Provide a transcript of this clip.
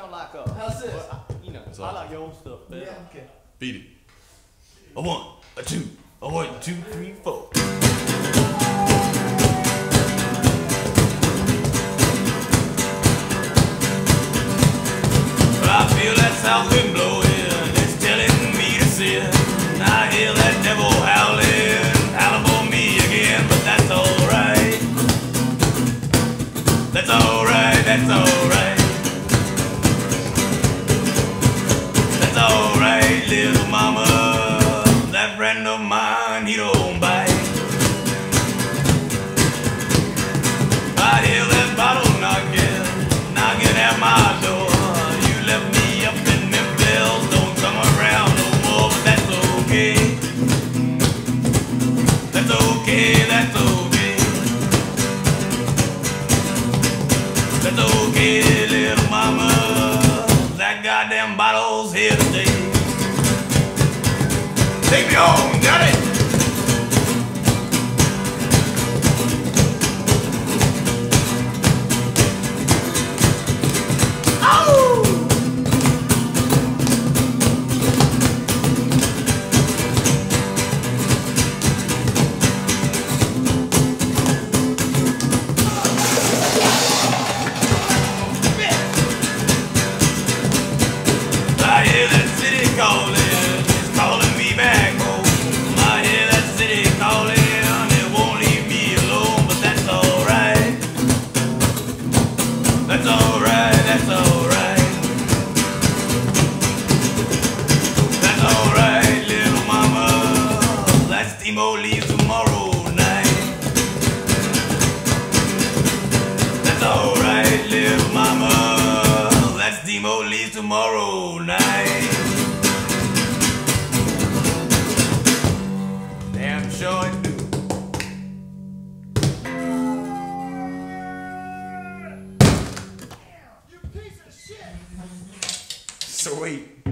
sound like us. How's this? You know, I like your own stuff, man. Yeah, okay. Beat it. A one, a two, a 1, 2, 3, 4. I feel that south wind blowing, it's telling me to sin. I hear that devil howling, howl for me again, but that's alright. That's alright, that's alright. That's alright, little mama. That friend of mine, he don't bite. I hear that bottle knocking, knocking at my door. That's okay. That's okay, little mama. That goddamn bottle's here today. Take me home, got it. Tomorrow night. Damn sure it do. You piece of shit. Sweet.